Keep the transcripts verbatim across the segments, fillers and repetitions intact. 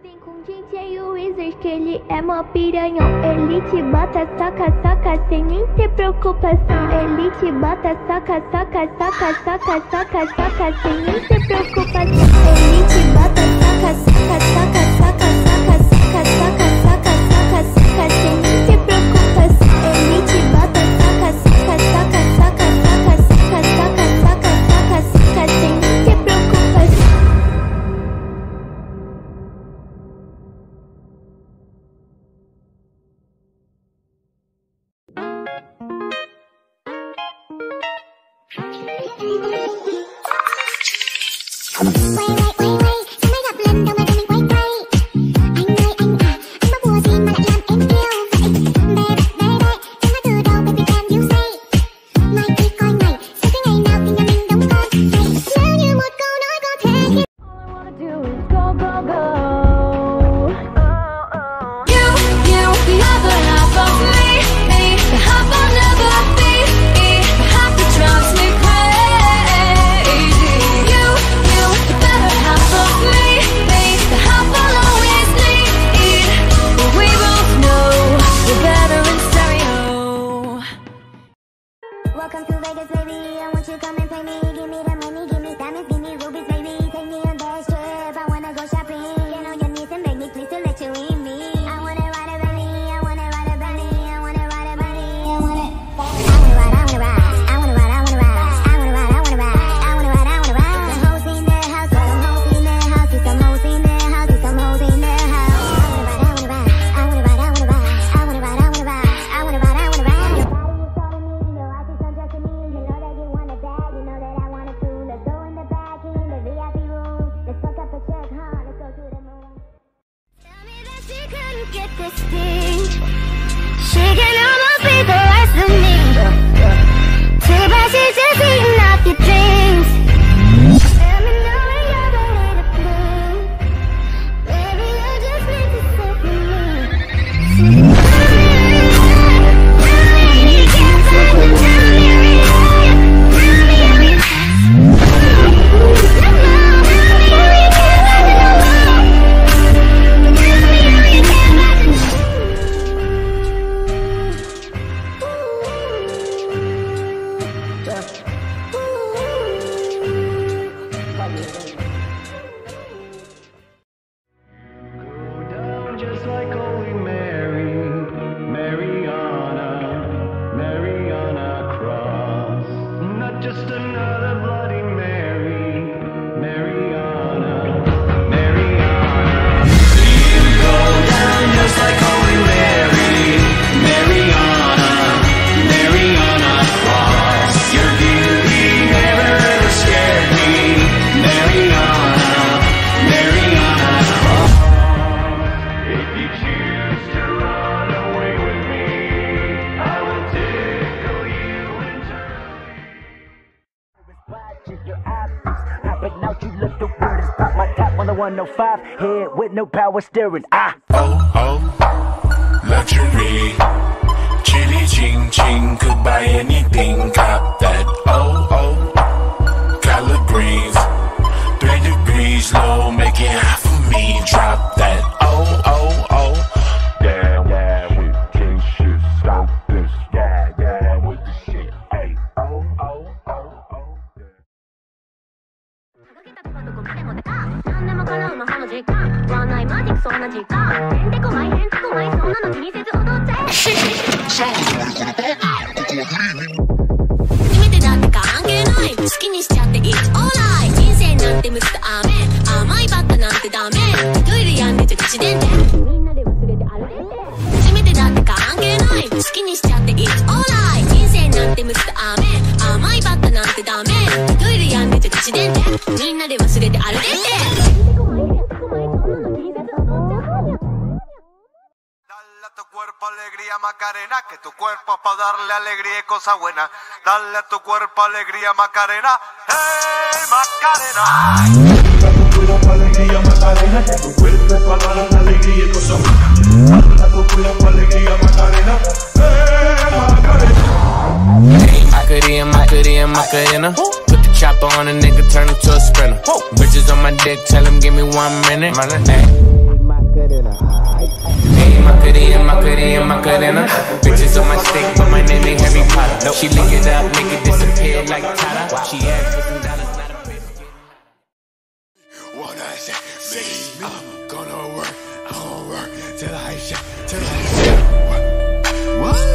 Vem com o D J Wizard que ele é mó piranhão. Ele te bota soca soca sem nem ter preocupação. Ele te bota soca soca soca soca soca soca sem nem ter preocupação. Ele te bota soca soca soca soca soca soca soca soca soca soca sem nem ter preocupação. Ele te bota soca soca soca soca soca soca soca soca soca soca sem nem ter preocupação. one oh five head with no power steering. Ah, oh oh, luxury, chili ching ching, could buy anything. Cop that, oh oh, Collard Greens, three degrees low, make it hot for me. Drop that, oh oh oh. Macarena, que tu cuerpo es para darle alegría y cosas buenas. Dale a tu cuerpo alegría, Macarena. ¡Hey, Macarena! Dale a tu cuerpo alegría, Macarena, que tu cuerpo es para darle alegría y cosas buenas. Dale a tu cuerpo alegría, Macarena. ¡Hey, Macarena! Hey, Macarena, Macarena, Macarena. Put the chopper on a nigga, turn him to a sprinter. Bitches on my dick, tell him give me one minute. My name. Macarena. Hey, Macarena, Macarena, Macarena. Bitches on my stick, but my name ain't Harry Potter. She lick it up, make it disappear like Tata. She asked for some dollars, not a biscuit. What I say, me, I'm gonna work, I'm gonna work till I shut, till I shut. What?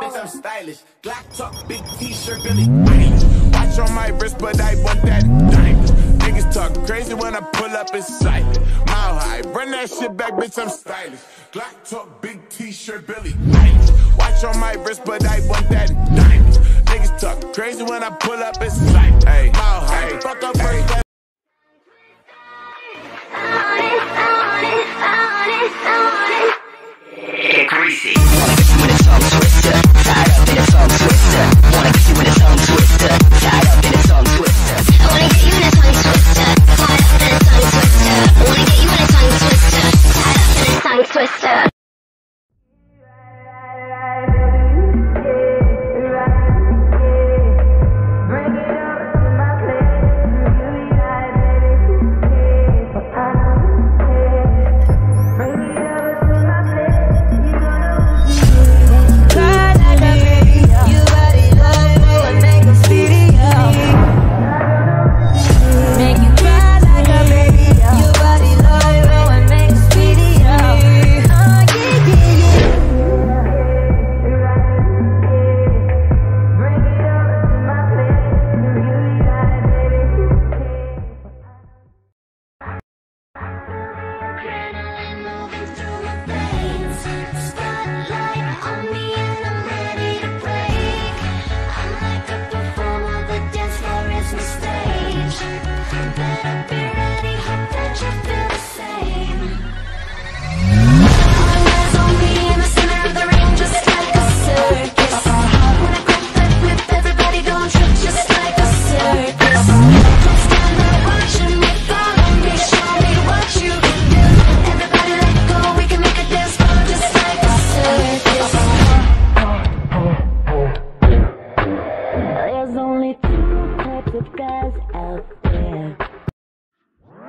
Bitch, I'm stylish. Black talk, big t-shirt, Billy. Watch on my wrist, but I want that diamond. Niggas talk crazy when I pull up in sight. Mile high, run that shit back, bitch, I'm stylish. Black talk, big t-shirt, Billy. Watch on my wrist, but I want that diamond. Niggas talk crazy when I pull up in sight. Hey, mile high, fuck up first. Hey. Greasy. Wanna kiss you with a tongue twister, tied up in a tongue twister. Wanna kiss you with a tongue twister, tied up in a tongue twister. Wanna get you in a tongue twister, tied up in a tongue twister. Wanna get you in a tongue twister, tied up in a tongue twister.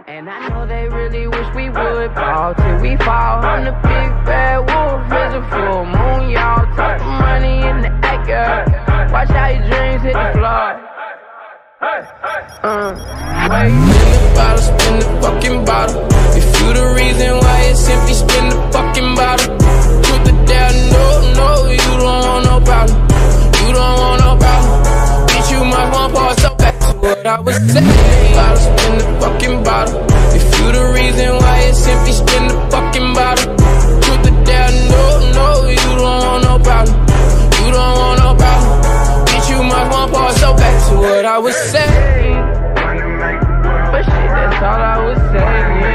And I know they really wish we would fall till we fall. I'm the big bad wolf, it's a full moon, y'all. Tuck the money in the acre. Watch how your dreams hit the floor. Uh. Why you spin the bottle, spin the fucking bottle. If you the reason why it's empty, spin the fucking bottle. Put the down, no, no, you don't want no problem. You don't want no problem. Bitch, you my one boss, so back to what I was saying. Bottle, spin the fucking bottle. If you the reason why it's empty, spin the fucking bottle. Put the down, no, no, you don't want no problem. You don't want no problem. Bitch, you my one boss, so back to what I was saying. But shit, that's all I was saying.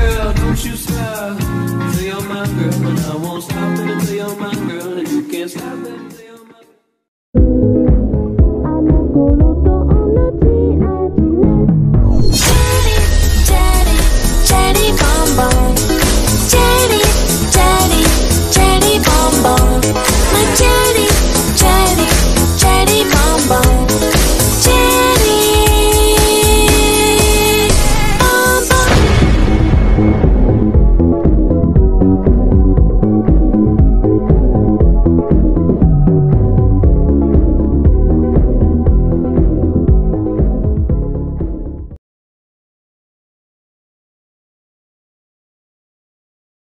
Girl, don't you stop, say you're my girl, and I won't stop until you're uma